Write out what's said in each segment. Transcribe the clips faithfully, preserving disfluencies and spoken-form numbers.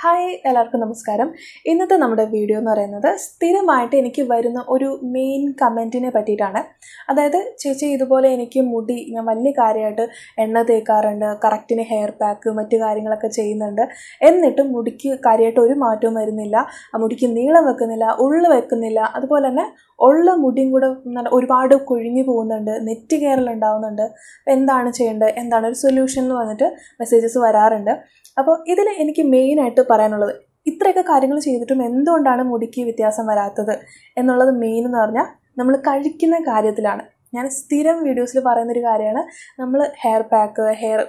Hi എല്ലാവർക്കും നമസ്കാരം. ഇന്നത്തെ നമ്മുടെ വീഡിയോ എന്ന് പറയുന്നത് സ്ഥിരമായിട്ട് എനിക്ക് വരുന്ന ഒരു മെയിൻ കമൻറ്റിനെ പറ്റിയിട്ടാണ്. അതായത്, ചേച്ചി ഇതുപോലെ എനിക്ക് മുടി ഞാൻ വലിയ കാര്യമായിട്ട് എണ്ണ തേക്കാറുണ്ട്, കറക്റ്റിന് ഹെയർ പാക്ക് മറ്റു കാര്യങ്ങളൊക്കെ ചെയ്യുന്നുണ്ട്, എന്നിട്ടും മുടിക്ക് കാര്യമായിട്ട് ഒരു മാറ്റവും വരുന്നില്ല, മുടിക്ക് നീളം വെക്കുന്നില്ല, ഉള്ളു വെക്കുന്നില്ല, അതുപോലെ തന്നെ ഉള്ള മുടിയും കൂടെ ഒരുപാട് കൊഴിഞ്ഞു പോകുന്നുണ്ട്, നെറ്റ് കയറലുണ്ടാവുന്നുണ്ട്. അപ്പോൾ എന്താണ് ചെയ്യേണ്ടത്, എന്താണ് ഒരു സൊല്യൂഷൻ എന്ന് പറഞ്ഞിട്ട് മെസ്സേജസ് വരാറുണ്ട്. അപ്പോൾ ഇതിൽ എനിക്ക് മെയിനായിട്ട് പറയാനുള്ളത്, ഇത്രയൊക്കെ കാര്യങ്ങൾ ചെയ്തിട്ടും എന്തുകൊണ്ടാണ് മുടിക്ക് വ്യത്യാസം വരാത്തത് എന്നുള്ളത് മെയിൻ എന്ന് പറഞ്ഞാൽ നമ്മൾ കഴിക്കുന്ന കാര്യത്തിലാണ്. ഞാൻ സ്ഥിരം വീഡിയോസിൽ പറയുന്നൊരു കാര്യമാണ്, നമ്മൾ hair pack, hair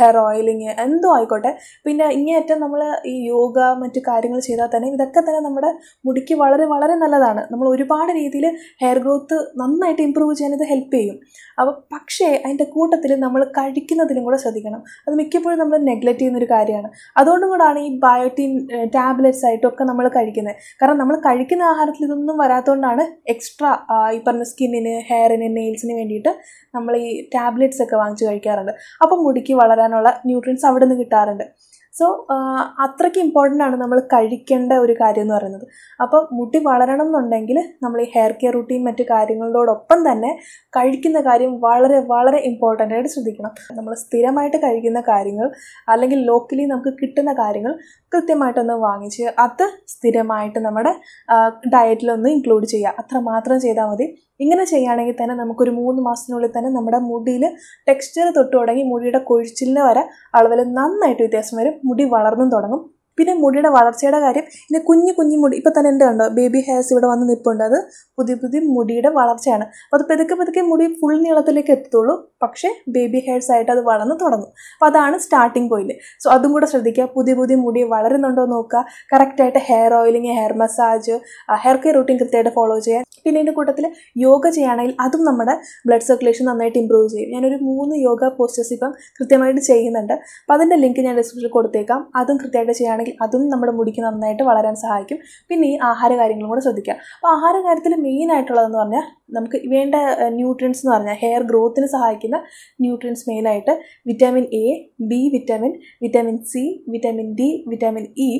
hair oiling എന്തോ ആയിക്കോട്ടെ, പിന്നെ ഇങ്ങേറ്റം നമ്മൾ ഈ യോഗ മറ്റു കാര്യങ്ങൾ ചെയ്താൽ തന്നെ ഇതൊക്കെ തന്നെ നമ്മുടെ മുടിക്ക് വളരെ വളരെ നല്ലതാണ്. നമ്മൾ ഒരുപാട് രീതിയിൽ ഹെയർ ഗ്രോത്ത് നന്നായിട്ട് ഇമ്പ്രൂവ് ചെയ്യാൻ ഇത് ഹെൽപ്പ് ചെയ്യും. അപ്പോൾ പക്ഷേ അതിൻ്റെ കൂട്ടത്തിൽ നമ്മൾ കഴിക്കുന്നതിലും കൂടെ ശ്രദ്ധിക്കണം. അത് മിക്കപ്പോഴും നമ്മൾ നെഗ്ലക്റ്റ് ചെയ്യുന്നൊരു കാര്യമാണ്. അതുകൊണ്ടും കൂടാണ് ഈ ബയോട്ടിൻ ടാബ്ലറ്റ്സ് ആയിട്ടൊക്കെ നമ്മൾ കഴിക്കുന്നത്. കാരണം നമ്മൾ കഴിക്കുന്ന ആഹാരത്തിൽ ഇതൊന്നും വരാത്തതുകൊണ്ടാണ് എക്സ്ട്രാ ഈ പറഞ്ഞ സ്കിന്നിന്, ഹെയറിന്, നെയിൽസിന് വേണ്ടിയിട്ട് നമ്മൾ ഈ ടാബ്ലറ്റ്സ് ഒക്കെ വാങ്ങിച്ച് കഴിക്കാറുണ്ട്. അപ്പം മുടിക്ക് വളരാനുള്ള ന്യൂട്രിയൻസ് അവിടെ നിന്ന് കിട്ടാറുണ്ട്. സോ അത്രയ്ക്ക് ഇമ്പോർട്ടൻ്റ് ആണ് നമ്മൾ കഴിക്കേണ്ട ഒരു കാര്യം എന്ന് പറയുന്നത്. അപ്പം മുടി വളരണം എന്നുണ്ടെങ്കിൽ നമ്മൾ ഈ ഹെയർ കെയർ റൂട്ടീൻ മറ്റു കാര്യങ്ങളോടൊപ്പം തന്നെ കഴിക്കുന്ന കാര്യം വളരെ വളരെ ഇമ്പോർട്ടൻ്റ് ആയിട്ട് ശ്രദ്ധിക്കണം. നമ്മൾ സ്ഥിരമായിട്ട് കഴിക്കുന്ന കാര്യങ്ങൾ അല്ലെങ്കിൽ ലോക്കലി നമുക്ക് കിട്ടുന്ന കാര്യങ്ങൾ കൃത്യമായിട്ടൊന്ന് വാങ്ങിച്ച് അത് സ്ഥിരമായിട്ട് നമ്മുടെ ഡയറ്റിലൊന്ന് ഇൻക്ലൂഡ് ചെയ്യുക, അത്ര മാത്രം ചെയ്താൽ മതി. ഇങ്ങനെ ചെയ്യുകയാണെങ്കിൽ തന്നെ നമുക്കൊരു മൂന്ന് മാസത്തിനുള്ളിൽ തന്നെ നമ്മുടെ മുടിയിൽ ടെക്സ്ചർ തൊട്ട് തുടങ്ങി മുടിയുടെ കൊഴിച്ചിലിന് വരെ അളവിൽ നന്നായിട്ട് വ്യത്യാസം വരും, മുടി വളർന്നും തുടങ്ങും. പിന്നെ മുടിയുടെ വളർച്ചയുടെ കാര്യം, ഇനി കുഞ്ഞു കുഞ്ഞു മുടി ഇപ്പോൾ തന്നെ എൻ്റെ കണ്ടോ ബേബി ഹെയർസ് ഇവിടെ വന്ന് നിൽപ്പുണ്ട്, അത് പുതിയ പുതിയ മുടിയുടെ വളർച്ചയാണ്. അപ്പോൾ അത് പതുക്കെ പതുക്കെ മുടി ഫുൾ നീളത്തിലേക്ക് എത്തുള്ളൂ, പക്ഷേ ബേബി ഹെയർസ് ആയിട്ട് അത് വളർന്ന് തുടങ്ങും. അപ്പോൾ അതാണ് സ്റ്റാർട്ടിങ് പോയിൻറ്റ്. സോ അതും കൂടെ ശ്രദ്ധിക്കുക, പുതിയ പുതിയ മുടി വളരുന്നുണ്ടോ നോക്കുക, കറക്റ്റായിട്ട് hair oiling, hair massage, hair care routine കൃത്യമായിട്ട് ഫോളോ ചെയ്യാൻ. പിന്നെ ഇതിൻ്റെ കൂട്ടത്തിൽ യോഗ ചെയ്യുകയാണെങ്കിൽ അതും നമ്മുടെ ബ്ലഡ് സർക്കുലേഷൻ നന്നായിട്ട് ഇമ്പ്രൂവ് ചെയ്യും. ഞാനൊരു മൂന്ന് യോഗ പോസ്റ്റേഴ്സ് ഇപ്പം കൃത്യമായിട്ട് ചെയ്യുന്നുണ്ട്. അപ്പോൾ അതിൻ്റെ ലിങ്ക് ഞാൻ ഡിസ്ക്രിപ്ഷനിൽ കൊടുത്തേക്കാം. അതും കൃത്യമായിട്ട് ചെയ്യുകയാണെങ്കിൽ അതും നമ്മുടെ മുടിക്ക് നന്നായിട്ട് വളരാൻ സഹായിക്കും. പിന്നെ ഈ ആഹാര കാര്യങ്ങളും കൂടെ ശ്രദ്ധിക്കുക. അപ്പോൾ ആഹാര കാര്യത്തിൽ മെയിനായിട്ടുള്ളതെന്ന് പറഞ്ഞാൽ നമുക്ക് വേണ്ട ന്യൂട്രിയൻസ് എന്ന് പറഞ്ഞാൽ ഹെയർ ഗ്രോത്തിന് സഹായിക്കുന്ന ന്യൂട്രിയൻസ് മെയിനായിട്ട് vitamin A, B vitamin, vitamin C, vitamin D, vitamin E,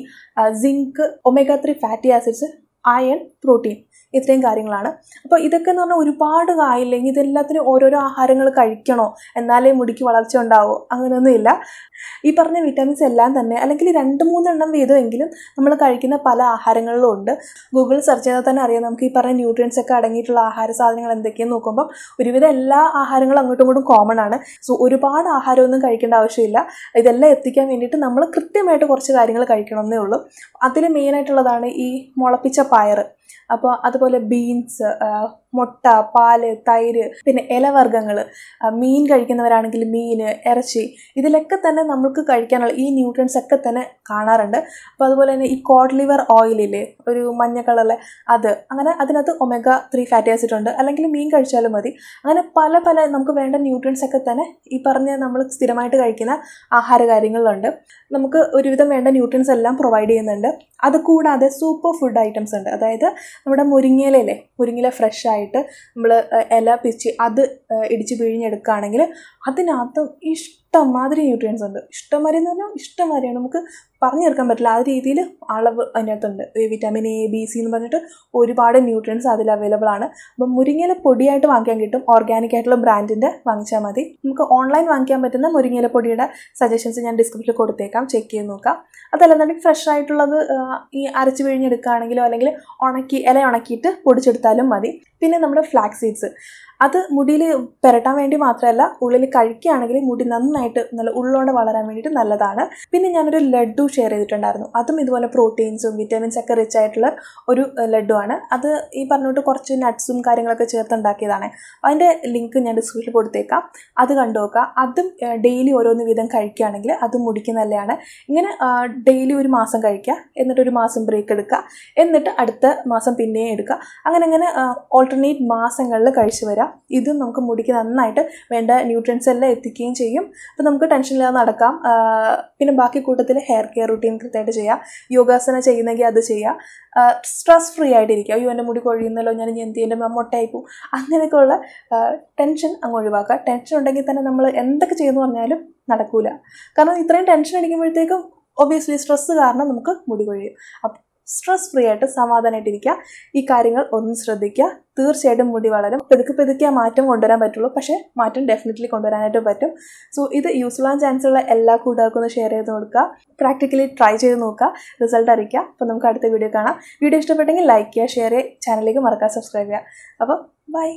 zinc, omega three fatty acids, iron, protein, ഇത്രയും കാര്യങ്ങളാണ്. അപ്പോൾ ഇതൊക്കെ എന്ന് പറഞ്ഞാൽ ഒരുപാട് ആയില്ലെങ്കിൽ ഇതെല്ലാത്തിനും ഓരോരോ ആഹാരങ്ങൾ കഴിക്കണോ എന്നാലേ മുടിക്ക് വളർച്ച ഉണ്ടാവോ, അങ്ങനെയൊന്നുമില്ല. ഈ പറഞ്ഞ വിറ്റാമിൻസ് എല്ലാം തന്നെ അല്ലെങ്കിൽ രണ്ട് മൂന്നെണ്ണം വീതമെങ്കിലും നമ്മൾ കഴിക്കുന്ന പല ആഹാരങ്ങളിലും ഉണ്ട്. ഗൂഗിൾ സെർച്ച് ചെയ്താൽ തന്നെ അറിയാം നമുക്ക് ഈ പറഞ്ഞ ന്യൂട്രിയൻസ് ഒക്കെ അടങ്ങിയിട്ടുള്ള ആഹാര സാധനങ്ങൾ എന്തൊക്കെയെന്ന് നോക്കുമ്പം ഒരുവിധം എല്ലാ ആഹാരങ്ങളും അങ്ങോട്ടും ഇങ്ങോട്ടും കോമൺ ആണ്. സോ ഒരുപാട് ആഹാരമൊന്നും കഴിക്കേണ്ട ആവശ്യമില്ല. ഇതെല്ലാം എത്തിക്കാൻ വേണ്ടിയിട്ട് നമ്മൾ കൃത്യമായിട്ട് കുറച്ച് കാര്യങ്ങൾ കഴിക്കണമെന്നേ ഉള്ളൂ. അതിൽ മെയിനായിട്ടുള്ളതാണ് ഈ മുളപ്പിച്ച പയർ, അപ്പോൾ അതുപോലെ ബീൻസ്, മുട്ട, പാല്, തൈര്, പിന്നെ ഇലവർഗ്ഗങ്ങൾ, മീൻ കഴിക്കുന്നവരാണെങ്കിൽ മീൻ, ഇറച്ചി, ഇതിലൊക്കെ തന്നെ നമുക്ക് കഴിക്കാനുള്ള ഈ ന്യൂട്രിയൻസ് ഒക്കെ തന്നെ കാണാറുണ്ട്. അപ്പോൾ അതുപോലെ തന്നെ ഈ കോഡ് ലിവർ ഓയിലില്ലേ, ഒരു മഞ്ഞ കളറിലെ അത്, അങ്ങനെ അതിനകത്ത് ഒമേഗ ത്രീ ഫാറ്റി ആസിഡ് ഉണ്ട്. അല്ലെങ്കിൽ മീൻ കഴിച്ചാലും മതി. അങ്ങനെ പല പല നമുക്ക് വേണ്ട ന്യൂട്രിയൻസ് ഒക്കെ തന്നെ ഈ പറഞ്ഞ നമ്മൾ സ്ഥിരമായിട്ട് കഴിക്കുന്ന ആഹാര കാര്യങ്ങളിലുണ്ട്. നമുക്ക് ഒരുവിധം വേണ്ട ന്യൂട്രിയൻസ് എല്ലാം പ്രൊവൈഡ് ചെയ്യുന്നുണ്ട്. അതുകൂടാതെ സൂപ്പർ ഫുഡ് ഐറ്റംസ് ഉണ്ട്. അതായത് നമ്മുടെ മുരിങ്ങയിലല്ലേ, മുരിങ്ങയില ഫ്രഷ് ആയിട്ട് നമ്മൾ ഇല പിച്ച് അത് ഇടിച്ച് പിഴിഞ്ഞെടുക്കുകയാണെങ്കിൽ അതിനകത്തും ഇഷ്ടംമാതിരി ന്യൂട്രിയൻസ് ഉണ്ട്. ഇഷ്ടംമാതിരി എന്ന് പറഞ്ഞാൽ ഇഷ്ടംമാതിരിയാണ്, നമുക്ക് പറഞ്ഞു തീർക്കാൻ പറ്റില്ല. ആ രീതിയിൽ അളവ് അതിനകത്തുണ്ട്. വിറ്റാമിൻ എ, ബി, സി എന്ന് പറഞ്ഞിട്ട് ഒരുപാട് ന്യൂട്രിയൻസ് അതിൽ അവൈലബിൾ ആണ്. അപ്പം മുരിങ്ങയില പൊടിയായിട്ട് വാങ്ങിക്കാൻ കിട്ടും. ഓർഗാനിക് ആയിട്ടുള്ള ബ്രാൻഡിൻ്റെ വാങ്ങിച്ചാൽ മതി. നമുക്ക് ഓൺലൈൻ വാങ്ങിക്കാൻ പറ്റുന്ന മുരിങ്ങയില പൊടിയുടെ സജഷൻസ് ഞാൻ ഡിസ്ക്രിപ്ഷനിൽ കൊടുത്തേക്കാം, ചെക്ക് ചെയ്ത് നോക്കാം. അതല്ലെന്നുണ്ടെങ്കിൽ ഫ്രഷ് ആയിട്ടുള്ളത് ഈ അരച്ച് പിഴിഞ്ഞെടുക്കുകയാണെങ്കിലോ അല്ലെങ്കിൽ ഉണക്കി ഇല ഉണക്കിയിട്ട് പൊടിച്ചെടുത്താലും മതി. പിന്നെ നമ്മുടെ ഫ്ലാക്സ് സീഡ്സ്, അത് മുടിയിൽ പുരട്ടാൻ വേണ്ടി മാത്രമല്ല, ഉള്ളിൽ കഴിക്കുകയാണെങ്കിൽ മുടി നന്നായിട്ട് നല്ല ഉള്ളോടെ വളരാൻ വേണ്ടിയിട്ട് നല്ലതാണ്. പിന്നെ ഞാനൊരു ലഡ്ഡു ഷെയർ ചെയ്തിട്ടുണ്ടായിരുന്നു. അതും ഇതുപോലെ പ്രോട്ടീൻസും വിറ്റാമിൻസ് ഒക്കെ റിച്ച് ആയിട്ടുള്ള ഒരു ലഡ്ഡു ആണ്. അത് ഈ പറഞ്ഞിട്ട് കുറച്ച് നട്ട്സും കാര്യങ്ങളൊക്കെ ചേർത്തുണ്ടാക്കിയതാണ്. അതിൻ്റെ ലിങ്ക് ഞാൻ ഡിസ്ക്രിപ്ഷനിൽ കൊടുത്തേക്കാം, അത് കണ്ടു നോക്കുക. അതും ഡെയിലി ഓരോന്ന് വീതം കഴിക്കുകയാണെങ്കിൽ അതും മുടിക്ക് നല്ലതാണ്. ഇങ്ങനെ ഡെയിലി ഒരു മാസം കഴിക്കുക, എന്നിട്ട് ഒരു മാസം ബ്രേക്ക് എടുക്കുക, എന്നിട്ട് അടുത്ത മാസം പിന്നെയും എടുക്കുക. അങ്ങനെ അങ്ങനെ ഓൾട്ടർനേറ്റ് മാസങ്ങളിൽ കഴിച്ചു വരാം. ഇതും നമുക്ക് മുടിക്ക് നന്നായിട്ട് വേണ്ട ന്യൂട്രിയൻസ് എല്ലാം എത്തിക്കുകയും ചെയ്യും. അപ്പോൾ നമുക്ക് ടെൻഷനില്ലാതെ നടക്കാം. പിന്നെ ബാക്കി കൂട്ടത്തിൽ ഹെയർ കെയർ റൂട്ടീൻ കൃത്യമായിട്ട് ചെയ്യുക, യോഗാസന ചെയ്യുന്നെങ്കിൽ അത് ചെയ്യുക, സ്ട്രെസ് ഫ്രീ ആയിട്ടിരിക്കുക. അയ്യോ എൻ്റെ മുടി കൊഴിയുന്നല്ലോ, ഞാൻ എന്ത് എൻ്റെ മൊട്ടയായി പോവും, അങ്ങനെയൊക്കെയുള്ള ടെൻഷൻ അങ്ങ് ഒഴിവാക്കുക. ടെൻഷൻ ഉണ്ടെങ്കിൽ തന്നെ നമ്മൾ എന്തൊക്കെ ചെയ്യുമെന്ന് പറഞ്ഞാലും നടക്കില്ല. കാരണം ഇത്രയും ടെൻഷൻ അടിക്കുമ്പോഴത്തേക്കും obviously stress കാരണം നമുക്ക് മുടി കൊഴിയും. അപ്പോൾ സ്ട്രെസ് ഫ്രീ ആയിട്ട് സമാധാനമായിട്ടിരിക്കുക. ഈ കാര്യങ്ങൾ ഒന്ന് ശ്രദ്ധിക്കുക. തീർച്ചയായിട്ടും മുടി വളരും. പെതുക്കെ പെതുക്കെ മാറ്റം കൊണ്ടുവരാൻ പറ്റുള്ളൂ, പക്ഷേ മാറ്റം ഡെഫിനറ്റ്ലി കൊണ്ടുവരാനായിട്ട് പറ്റും. സോ ഇത് യൂസ്ഫുള്ള ചാൻസുള്ള എല്ലാ കൂട്ടുകാർക്കൊന്ന് ഷെയർ ചെയ്ത് കൊടുക്കുക. പ്രാക്ടിക്കലി ട്രൈ ചെയ്ത് നോക്കുക, റിസൾട്ട് അറിയിക്കുക. അപ്പോൾ നമുക്ക് അടുത്ത വീഡിയോ കാണാം. വീഡിയോ ഇഷ്ടപ്പെട്ടെങ്കിൽ ലൈക്ക് ചെയ്യുക, ഷെയർ ചെയ്യുക, ചാനലിലേക്ക് മറക്കാതെ സബ്സ്ക്രൈബ് ചെയ്യുക. അപ്പോൾ ബൈ.